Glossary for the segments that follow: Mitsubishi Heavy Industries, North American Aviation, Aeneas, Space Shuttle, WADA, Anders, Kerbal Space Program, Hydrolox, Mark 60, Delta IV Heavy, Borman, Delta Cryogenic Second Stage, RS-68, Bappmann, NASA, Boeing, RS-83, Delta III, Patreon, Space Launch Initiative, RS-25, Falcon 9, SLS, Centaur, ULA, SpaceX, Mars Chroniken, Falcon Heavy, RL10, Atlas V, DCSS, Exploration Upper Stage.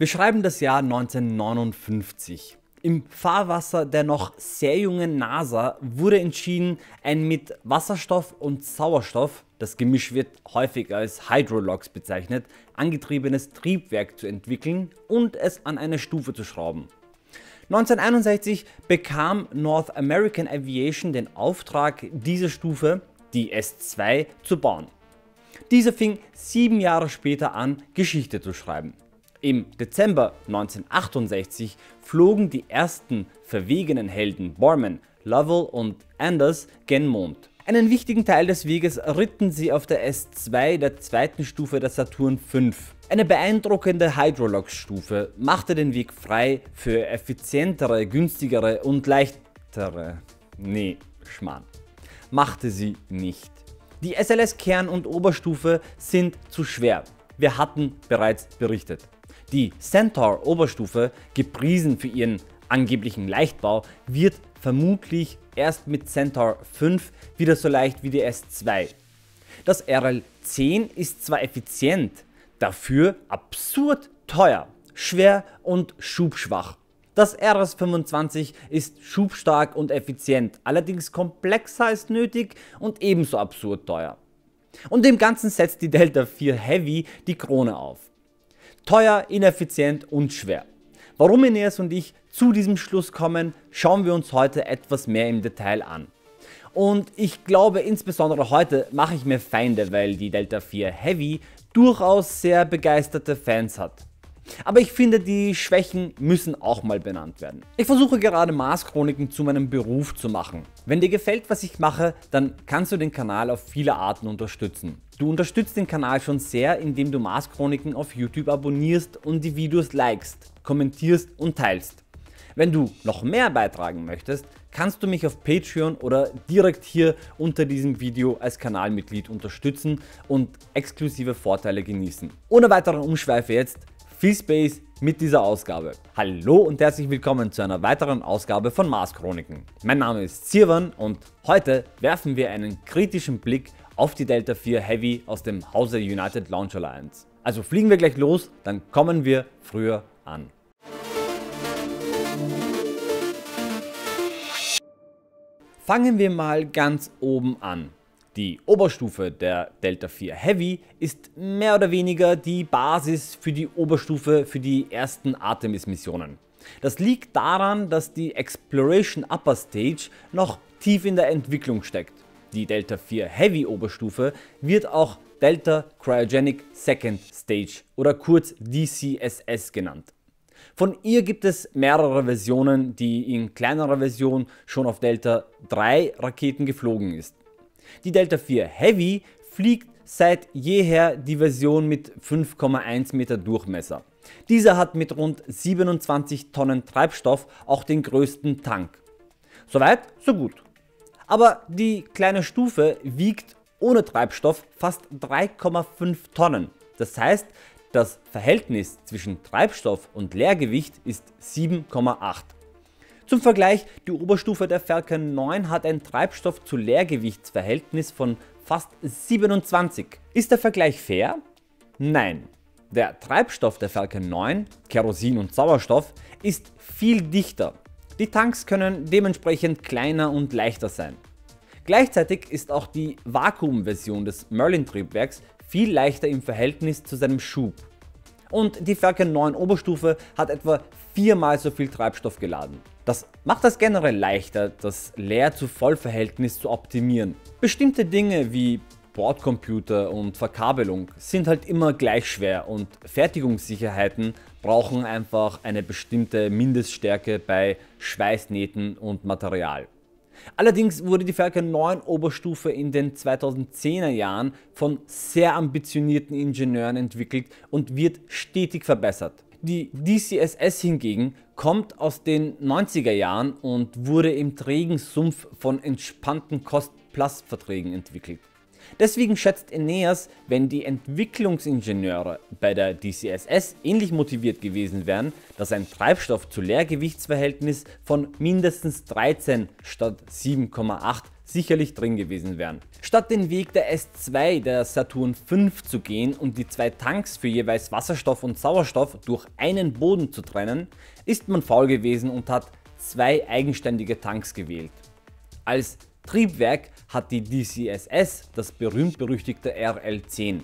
Wir schreiben das Jahr 1959. Im Fahrwasser der noch sehr jungen NASA wurde entschieden, ein mit Wasserstoff und Sauerstoff, das Gemisch wird häufig als Hydrolox bezeichnet, angetriebenes Triebwerk zu entwickeln und es an eine Stufe zu schrauben. 1961 bekam North American Aviation den Auftrag, diese Stufe, die S2, zu bauen. Diese fing 7 Jahre später an, Geschichte zu schreiben. Im Dezember 1968 flogen die ersten verwegenen Helden Borman, Lovell und Anders gen Mond. Einen wichtigen Teil des Weges ritten sie auf der S2 der zweiten Stufe der Saturn V. Eine beeindruckende Hydrolox-Stufe machte den Weg frei für effizientere, günstigere und leichtere... Nee, Schmarrn. Machte sie nicht. Die SLS-Kern- und Oberstufe sind zu schwer. Wir hatten bereits berichtet. Die Centaur Oberstufe, gepriesen für ihren angeblichen Leichtbau, wird vermutlich erst mit Centaur 5 wieder so leicht wie die S2. Das RL10 ist zwar effizient, dafür absurd teuer, schwer und schubschwach. Das RS-25 ist schubstark und effizient, allerdings komplexer als nötig und ebenso absurd teuer. Und dem Ganzen setzt die Delta IV Heavy die Krone auf. Teuer, ineffizient und schwer. Warum Aeneas und ich zu diesem Schluss kommen, schauen wir uns heute etwas mehr im Detail an. Und ich glaube, insbesondere heute mache ich mir Feinde, weil die Delta IV Heavy durchaus sehr begeisterte Fans hat. Aber ich finde, die Schwächen müssen auch mal benannt werden. Ich versuche gerade Mars Chroniken zu meinem Beruf zu machen. Wenn dir gefällt, was ich mache, dann kannst du den Kanal auf viele Arten unterstützen. Du unterstützt den Kanal schon sehr, indem du Mars Chroniken auf YouTube abonnierst und die Videos likest, kommentierst und teilst. Wenn du noch mehr beitragen möchtest, kannst du mich auf Patreon oder direkt hier unter diesem Video als Kanalmitglied unterstützen und exklusive Vorteile genießen. Ohne weitere Umschweife jetzt, viel Space mit dieser Ausgabe. Hallo und herzlich willkommen zu einer weiteren Ausgabe von Mars Chroniken. Mein Name ist Sirwan und heute werfen wir einen kritischen Blick auf die Delta IV Heavy aus dem Hause United Launch Alliance. Also fliegen wir gleich los, dann kommen wir früher an. Fangen wir mal ganz oben an. Die Oberstufe der Delta IV Heavy ist mehr oder weniger die Basis für die Oberstufe für die ersten Artemis-Missionen. Das liegt daran, dass die Exploration Upper Stage noch tief in der Entwicklung steckt. Die Delta IV Heavy Oberstufe wird auch Delta Cryogenic Second Stage oder kurz DCSS genannt. Von ihr gibt es mehrere Versionen, die in kleinerer Version schon auf Delta III Raketen geflogen ist. Die Delta IV Heavy fliegt seit jeher die Version mit 5,1 Meter Durchmesser. Dieser hat mit rund 27 Tonnen Treibstoff auch den größten Tank. Soweit, so gut. Aber die kleine Stufe wiegt ohne Treibstoff fast 3,5 Tonnen. Das heißt, das Verhältnis zwischen Treibstoff und Leergewicht ist 7,8. Zum Vergleich, die Oberstufe der Falcon 9 hat ein Treibstoff-zu-Leergewichtsverhältnis von fast 27. Ist der Vergleich fair? Nein. Der Treibstoff der Falcon 9, Kerosin und Sauerstoff, ist viel dichter. Die Tanks können dementsprechend kleiner und leichter sein. Gleichzeitig ist auch die Vakuumversion des Merlin-Triebwerks viel leichter im Verhältnis zu seinem Schub. Und die Falcon 9 Oberstufe hat etwa 4-mal so viel Treibstoff geladen. Das macht es generell leichter, das Leer-zu-Voll-Verhältnis zu optimieren. Bestimmte Dinge wie Bordcomputer und Verkabelung sind halt immer gleich schwer und Fertigungssicherheiten brauchen einfach eine bestimmte Mindeststärke bei Schweißnähten und Material. Allerdings wurde die Falcon 9 Oberstufe in den 2010er Jahren von sehr ambitionierten Ingenieuren entwickelt und wird stetig verbessert. Die DCSS hingegen kommt aus den 90er Jahren und wurde im trägen Sumpf von entspannten Cost-Plus-Verträgen entwickelt. Deswegen schätzt Aeneas, wenn die Entwicklungsingenieure bei der DCSS ähnlich motiviert gewesen wären, dass ein Treibstoff-zu-Leergewichtsverhältnis von mindestens 13 statt 7,8 sicherlich drin gewesen wären. Statt den Weg der S2 der Saturn V zu gehen und die zwei Tanks für jeweils Wasserstoff und Sauerstoff durch einen Boden zu trennen, ist man faul gewesen und hat zwei eigenständige Tanks gewählt. Als Triebwerk hat die DCSS das berühmt-berüchtigte RL10.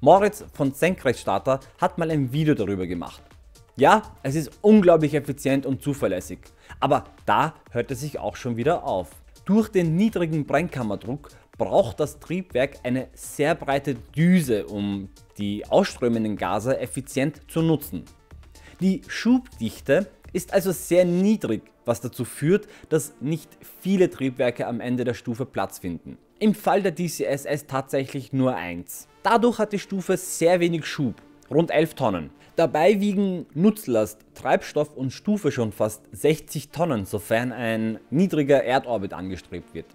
Moritz von Senkrechtstarter hat mal ein Video darüber gemacht. Ja, es ist unglaublich effizient und zuverlässig, aber da hört es sich auch schon wieder auf. Durch den niedrigen Brennkammerdruck braucht das Triebwerk eine sehr breite Düse, um die ausströmenden Gase effizient zu nutzen. Die Schubdichte ist also sehr niedrig, was dazu führt, dass nicht viele Triebwerke am Ende der Stufe Platz finden. Im Fall der DCSS tatsächlich nur eins. Dadurch hat die Stufe sehr wenig Schub, rund 11 Tonnen. Dabei wiegen Nutzlast, Treibstoff und Stufe schon fast 60 Tonnen, sofern ein niedriger Erdorbit angestrebt wird.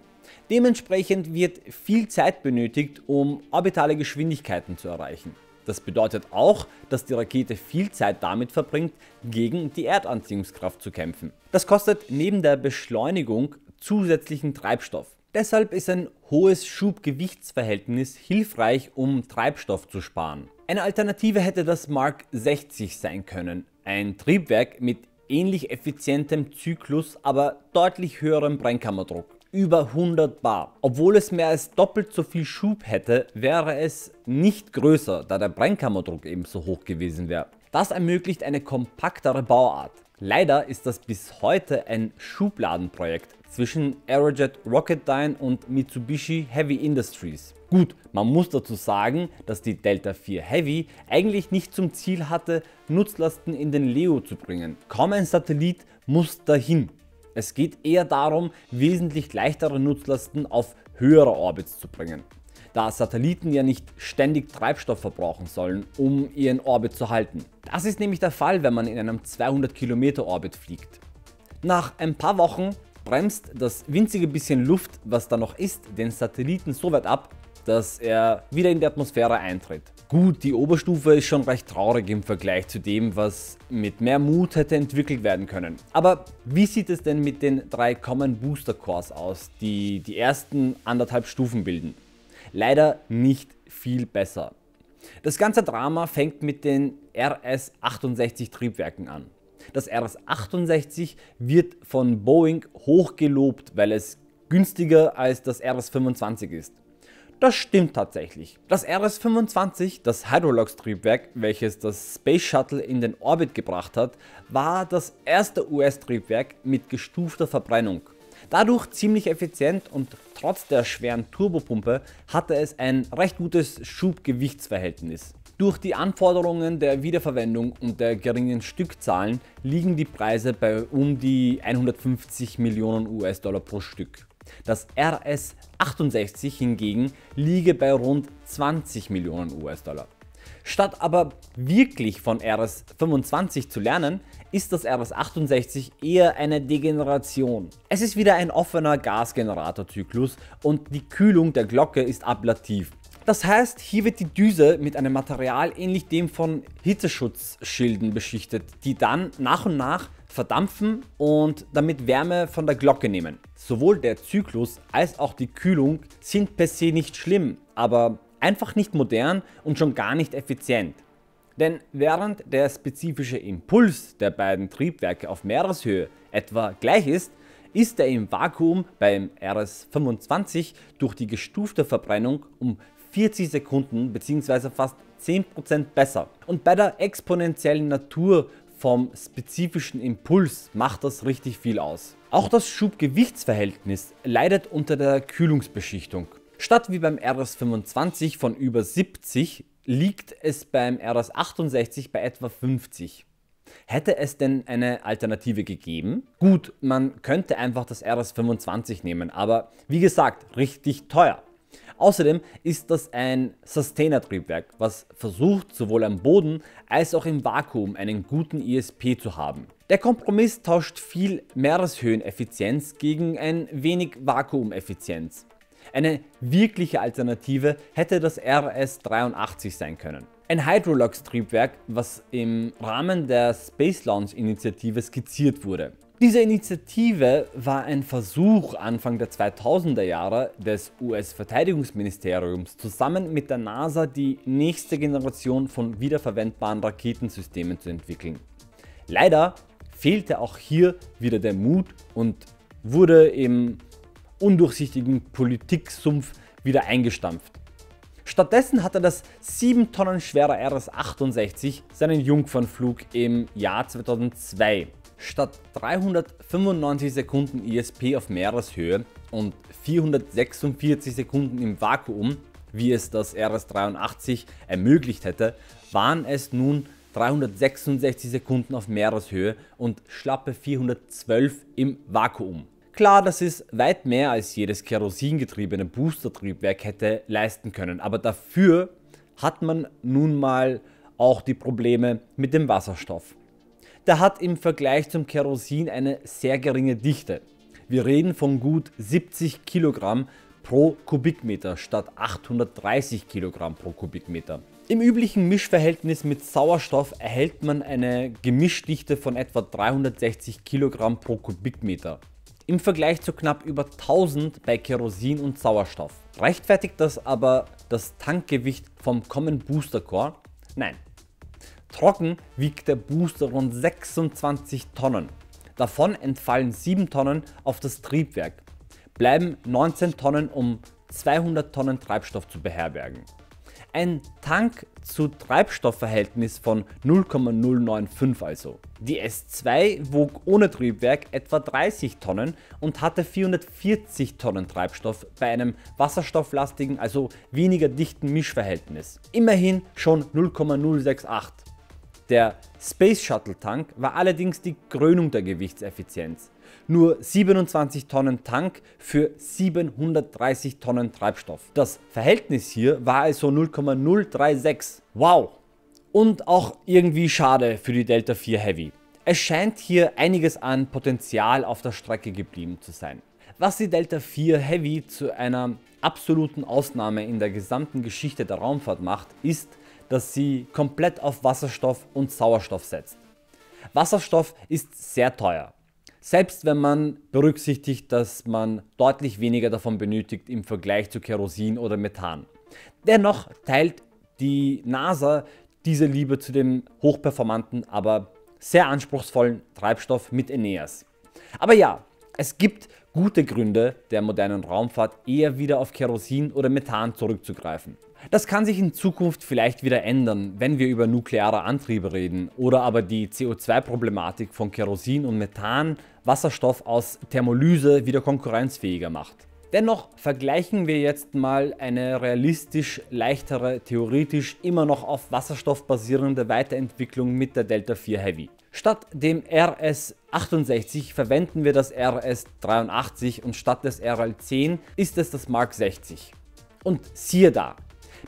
Dementsprechend wird viel Zeit benötigt, um orbitale Geschwindigkeiten zu erreichen. Das bedeutet auch, dass die Rakete viel Zeit damit verbringt, gegen die Erdanziehungskraft zu kämpfen. Das kostet neben der Beschleunigung zusätzlichen Treibstoff. Deshalb ist ein hohes Schub-Gewichtsverhältnis hilfreich, um Treibstoff zu sparen. Eine Alternative hätte das Mark 60 sein können, ein Triebwerk mit ähnlich effizientem Zyklus, aber deutlich höherem Brennkammerdruck. Über 100 Bar. Obwohl es mehr als doppelt so viel Schub hätte, wäre es nicht größer, da der Brennkammerdruck eben so hoch gewesen wäre. Das ermöglicht eine kompaktere Bauart. Leider ist das bis heute ein Schubladenprojekt zwischen Aerojet Rocketdyne und Mitsubishi Heavy Industries. Gut, man muss dazu sagen, dass die Delta IV Heavy eigentlich nicht zum Ziel hatte, Nutzlasten in den Leo zu bringen. Kaum ein Satellit muss dahin. Es geht eher darum, wesentlich leichtere Nutzlasten auf höhere Orbits zu bringen, da Satelliten ja nicht ständig Treibstoff verbrauchen sollen, um ihren Orbit zu halten. Das ist nämlich der Fall, wenn man in einem 200 Kilometer Orbit fliegt. Nach ein paar Wochen bremst das winzige bisschen Luft, was da noch ist, den Satelliten so weit ab, dass er wieder in die Atmosphäre eintritt. Gut, die Oberstufe ist schon recht traurig im Vergleich zu dem, was mit mehr Mut hätte entwickelt werden können. Aber wie sieht es denn mit den drei Common Booster Cores aus, die die ersten anderthalb Stufen bilden? Leider nicht viel besser. Das ganze Drama fängt mit den RS-68 Triebwerken an. Das RS-68 wird von Boeing hoch gelobt, weil es günstiger als das RS-25 ist. Das stimmt tatsächlich. Das RS-25, das Hydrolox-Triebwerk, welches das Space Shuttle in den Orbit gebracht hat, war das erste US-Triebwerk mit gestufter Verbrennung. Dadurch ziemlich effizient und trotz der schweren Turbopumpe hatte es ein recht gutes Schub-Gewichtsverhältnis. Durch die Anforderungen der Wiederverwendung und der geringen Stückzahlen liegen die Preise bei um die 150 Millionen US-Dollar pro Stück. Das RS-68 hingegen liege bei rund 20 Millionen US-Dollar. Statt aber wirklich von RS-25 zu lernen, ist das RS-68 eher eine Degeneration. Es ist wieder ein offener Gasgeneratorzyklus und die Kühlung der Glocke ist ablativ. Das heißt, hier wird die Düse mit einem Material ähnlich dem von Hitzeschutzschilden beschichtet, die dann nach und nach verdampfen und damit Wärme von der Glocke nehmen. Sowohl der Zyklus als auch die Kühlung sind per se nicht schlimm, aber einfach nicht modern und schon gar nicht effizient. Denn während der spezifische Impuls der beiden Triebwerke auf Meereshöhe etwa gleich ist, ist er im Vakuum beim RS-25 durch die gestufte Verbrennung um 40 Sekunden bzw. fast 10% besser. Und bei der exponentiellen Natur vom spezifischen Impuls macht das richtig viel aus. Auch das Schub-Gewichtsverhältnis leidet unter der Kühlungsbeschichtung. Statt wie beim RS-25 von über 70 liegt es beim RS-68 bei etwa 50. Hätte es denn eine Alternative gegeben? Gut, man könnte einfach das RS-25 nehmen, aber wie gesagt, richtig teuer. Außerdem ist das ein Sustainer-Triebwerk, was versucht, sowohl am Boden als auch im Vakuum einen guten ISP zu haben. Der Kompromiss tauscht viel Meereshöheneffizienz gegen ein wenig Vakuumeffizienz. Eine wirkliche Alternative hätte das RS-83 sein können. Ein Hydrolux-Triebwerk, was im Rahmen der Space Launch Initiative skizziert wurde. Diese Initiative war ein Versuch, Anfang der 2000er Jahre des US-Verteidigungsministeriums zusammen mit der NASA die nächste Generation von wiederverwendbaren Raketensystemen zu entwickeln. Leider fehlte auch hier wieder der Mut und wurde im undurchsichtigen Politiksumpf wieder eingestampft. Stattdessen hatte das 7 Tonnen schwere RS-68 seinen Jungfernflug im Jahr 2002. Statt 395 Sekunden ISP auf Meereshöhe und 446 Sekunden im Vakuum, wie es das RS-83 ermöglicht hätte, waren es nun 366 Sekunden auf Meereshöhe und schlappe 412 im Vakuum. Klar, das ist weit mehr als jedes kerosingetriebene Boostertriebwerk hätte leisten können, aber dafür hat man nun mal auch die Probleme mit dem Wasserstoff. Der hat im Vergleich zum Kerosin eine sehr geringe Dichte. Wir reden von gut 70 Kilogramm pro Kubikmeter statt 830 Kilogramm pro Kubikmeter. Im üblichen Mischverhältnis mit Sauerstoff erhält man eine Gemischdichte von etwa 360 Kilogramm pro Kubikmeter. Im Vergleich zu knapp über 1000 bei Kerosin und Sauerstoff. Rechtfertigt das aber das Tankgewicht vom Common Booster Core? Nein. Trocken wiegt der Booster rund 26 Tonnen. Davon entfallen 7 Tonnen auf das Triebwerk, bleiben 19 Tonnen, um 200 Tonnen Treibstoff zu beherbergen. Ein Tank-zu-Treibstoff-Verhältnis von 0,095 also. Die S2 wog ohne Triebwerk etwa 30 Tonnen und hatte 440 Tonnen Treibstoff bei einem wasserstofflastigen, also weniger dichten Mischverhältnis. Immerhin schon 0,068. Der Space Shuttle Tank war allerdings die Krönung der Gewichtseffizienz. Nur 27 Tonnen Tank für 730 Tonnen Treibstoff. Das Verhältnis hier war also 0,036. Wow! Und auch irgendwie schade für die Delta IV Heavy. Es scheint hier einiges an Potenzial auf der Strecke geblieben zu sein. Was die Delta IV Heavy zu einer absoluten Ausnahme in der gesamten Geschichte der Raumfahrt macht, ist, dass sie komplett auf Wasserstoff und Sauerstoff setzt. Wasserstoff ist sehr teuer, selbst wenn man berücksichtigt, dass man deutlich weniger davon benötigt im Vergleich zu Kerosin oder Methan. Dennoch teilt die NASA diese Liebe zu dem hochperformanten, aber sehr anspruchsvollen Treibstoff mit Aeneas. Aber ja, es gibt gute Gründe, der modernen Raumfahrt eher wieder auf Kerosin oder Methan zurückzugreifen. Das kann sich in Zukunft vielleicht wieder ändern, wenn wir über nukleare Antriebe reden oder aber die CO2-Problematik von Kerosin und Methan Wasserstoff aus Thermolyse wieder konkurrenzfähiger macht. Dennoch vergleichen wir jetzt mal eine realistisch leichtere, theoretisch immer noch auf Wasserstoff basierende Weiterentwicklung mit der Delta IV Heavy. Statt dem RS-68 verwenden wir das RS-83 und statt des RL10 ist es das Mark 60. Und siehe da!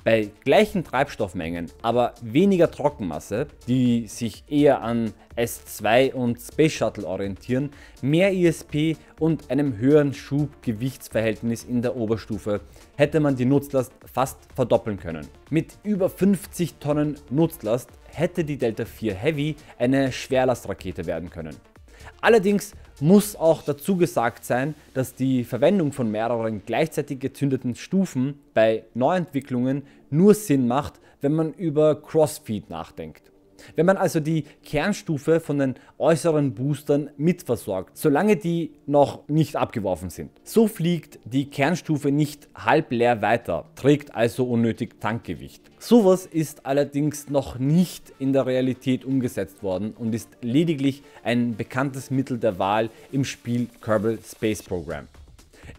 Bei gleichen Treibstoffmengen, aber weniger Trockenmasse, die sich eher an S2 und Space Shuttle orientieren, mehr ISP und einem höheren Schub-Gewichtsverhältnis in der Oberstufe, hätte man die Nutzlast fast verdoppeln können. Mit über 50 Tonnen Nutzlast hätte die Delta IV Heavy eine Schwerlastrakete werden können. Allerdings muss auch dazu gesagt sein, dass die Verwendung von mehreren gleichzeitig gezündeten Stufen bei Neuentwicklungen nur Sinn macht, wenn man über Crossfeed nachdenkt. Wenn man also die Kernstufe von den äußeren Boostern mitversorgt, solange die noch nicht abgeworfen sind. So fliegt die Kernstufe nicht halb leer weiter, trägt also unnötig Tankgewicht. Sowas ist allerdings noch nicht in der Realität umgesetzt worden und ist lediglich ein bekanntes Mittel der Wahl im Spiel Kerbal Space Program.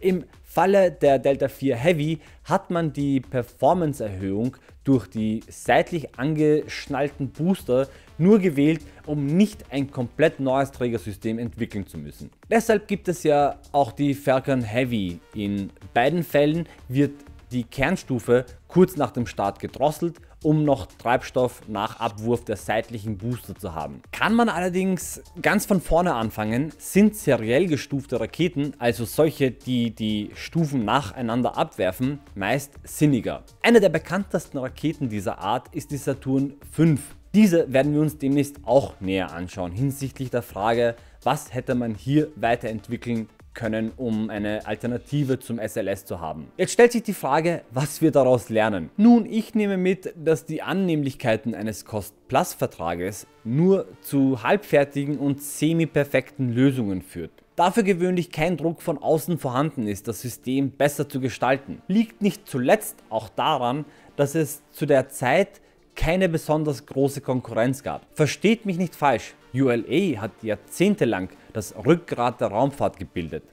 Im Falle der Delta IV Heavy hat man die Performance-Erhöhung durch die seitlich angeschnallten Booster nur gewählt, um nicht ein komplett neues Trägersystem entwickeln zu müssen. Deshalb gibt es ja auch die Falcon Heavy. In beiden Fällen wird die Kernstufe kurz nach dem Start gedrosselt um noch Treibstoff nach Abwurf der seitlichen Booster zu haben. Kann man allerdings ganz von vorne anfangen, sind seriell gestufte Raketen, also solche, die die Stufen nacheinander abwerfen, meist sinniger. Eine der bekanntesten Raketen dieser Art ist die Saturn V. Diese werden wir uns demnächst auch näher anschauen, hinsichtlich der Frage, was hätte man hier weiterentwickeln können, um eine Alternative zum SLS zu haben. Jetzt stellt sich die Frage, was wir daraus lernen. Nun, ich nehme mit, dass die Annehmlichkeiten eines Cost-Plus-Vertrages nur zu halbfertigen und semi-perfekten Lösungen führt. Dafür gewöhnlich kein Druck von außen vorhanden ist, das System besser zu gestalten. Liegt nicht zuletzt auch daran, dass es zu der Zeit keine besonders große Konkurrenz gab. Versteht mich nicht falsch, ULA hat jahrzehntelang das Rückgrat der Raumfahrt gebildet.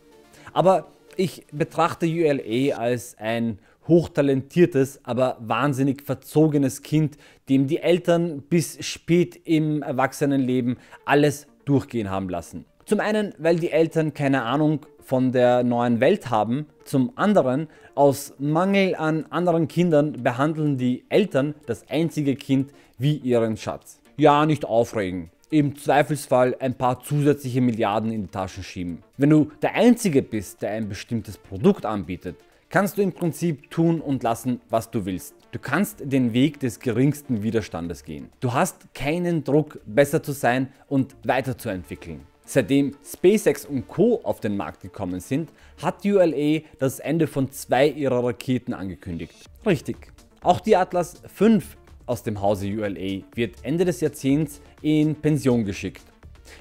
Aber ich betrachte ULA als ein hochtalentiertes, aber wahnsinnig verzogenes Kind, dem die Eltern bis spät im Erwachsenenleben alles durchgehen haben lassen. Zum einen, weil die Eltern keine Ahnung von der neuen Welt haben, zum anderen, aus Mangel an anderen Kindern behandeln die Eltern das einzige Kind wie ihren Schatz. Ja, nicht aufregen. Im Zweifelsfall ein paar zusätzliche Milliarden in die Taschen schieben. Wenn du der Einzige bist, der ein bestimmtes Produkt anbietet, kannst du im Prinzip tun und lassen, was du willst. Du kannst den Weg des geringsten Widerstandes gehen. Du hast keinen Druck, besser zu sein und weiterzuentwickeln. Seitdem SpaceX und Co. auf den Markt gekommen sind, hat ULA das Ende von zwei ihrer Raketen angekündigt. Richtig. Auch die Atlas V aus dem Hause ULA wird Ende des Jahrzehnts in Pension geschickt.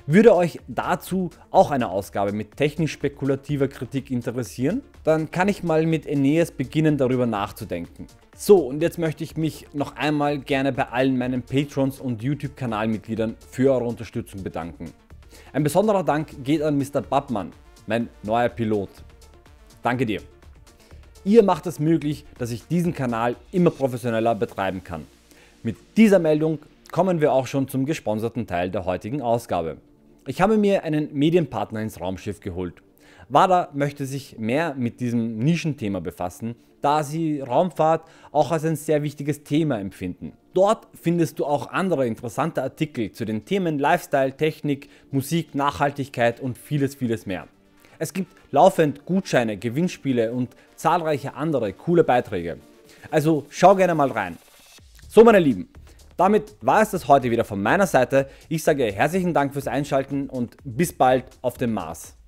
Würde euch dazu auch eine Ausgabe mit technisch spekulativer Kritik interessieren? Dann kann ich mal mit Aeneas beginnen, darüber nachzudenken. So, und jetzt möchte ich mich noch einmal gerne bei allen meinen Patrons und YouTube-Kanalmitgliedern für eure Unterstützung bedanken. Ein besonderer Dank geht an Mr. Bappmann, mein neuer Pilot. Danke dir. Ihr macht es möglich, dass ich diesen Kanal immer professioneller betreiben kann. Mit dieser Meldung kommen wir auch schon zum gesponserten Teil der heutigen Ausgabe. Ich habe mir einen Medienpartner ins Raumschiff geholt. WADA möchte sich mehr mit diesem Nischenthema befassen, da sie Raumfahrt auch als ein sehr wichtiges Thema empfinden. Dort findest du auch andere interessante Artikel zu den Themen Lifestyle, Technik, Musik, Nachhaltigkeit und vieles, vieles mehr. Es gibt laufend Gutscheine, Gewinnspiele und zahlreiche andere coole Beiträge. Also schau gerne mal rein. So, meine Lieben, damit war es das heute wieder von meiner Seite. Ich sage herzlichen Dank fürs Einschalten und bis bald auf dem Mars.